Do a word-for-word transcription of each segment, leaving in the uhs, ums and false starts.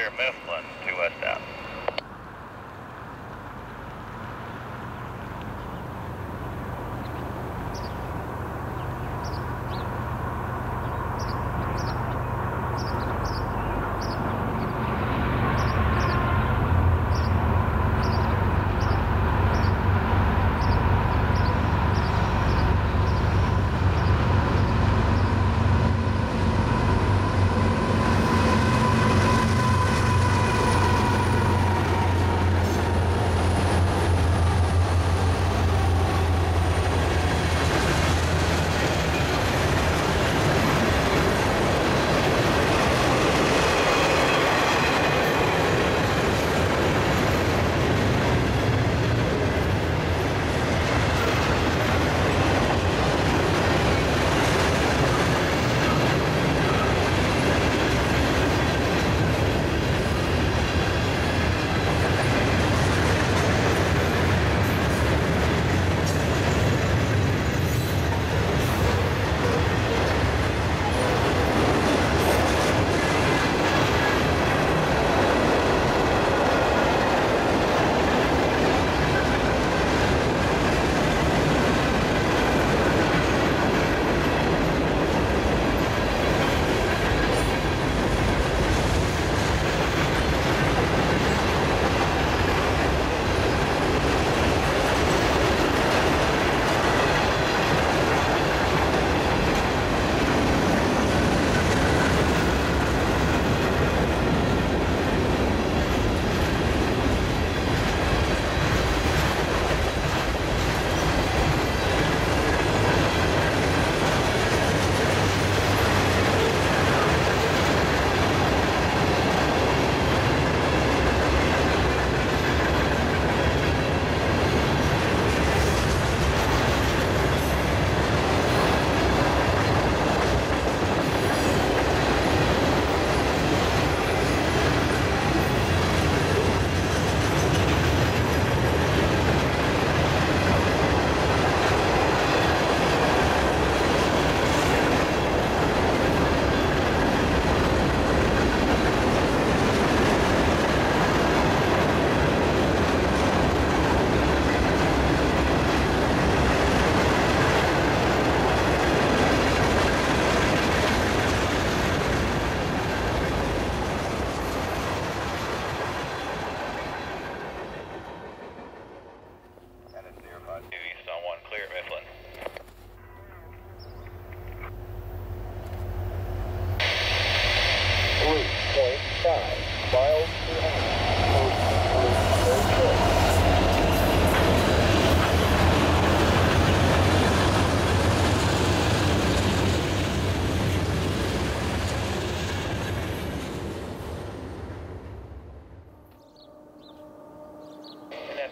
clear Mifflin to west out.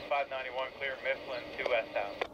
five ninety-one clear Mifflin to west out.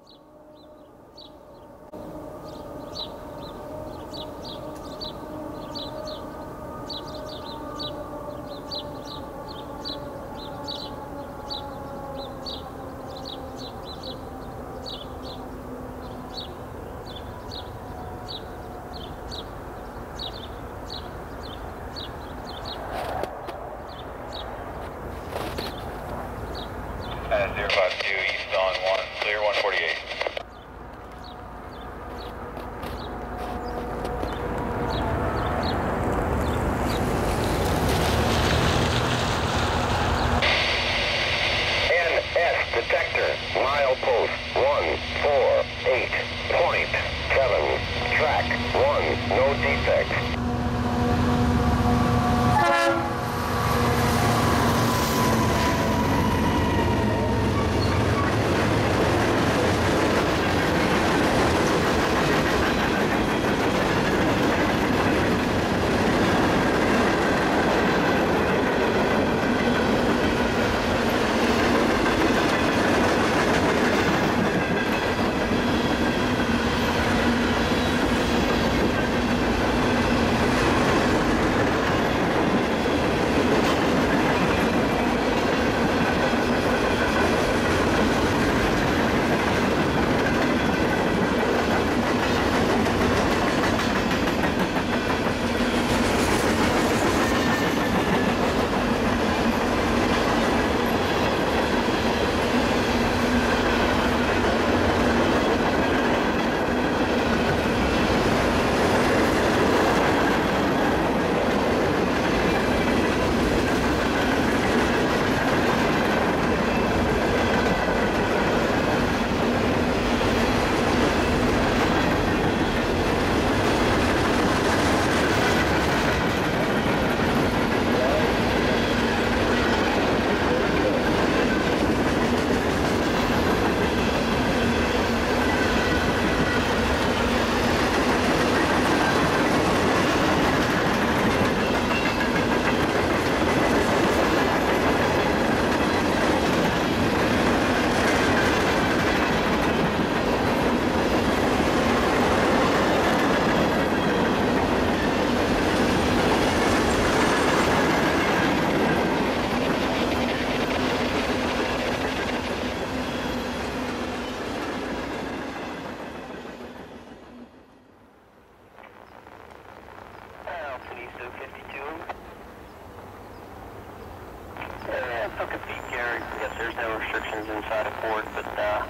engines inside of Ford, but uh,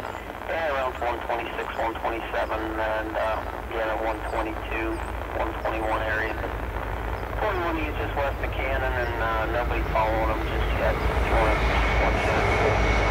yeah, around one twenty-six, one twenty-seven, and uh, yeah, the one twenty-two, one twenty-one area. forty-one is just west of Cannon, and uh, nobody following them just yet. Just want to, just want to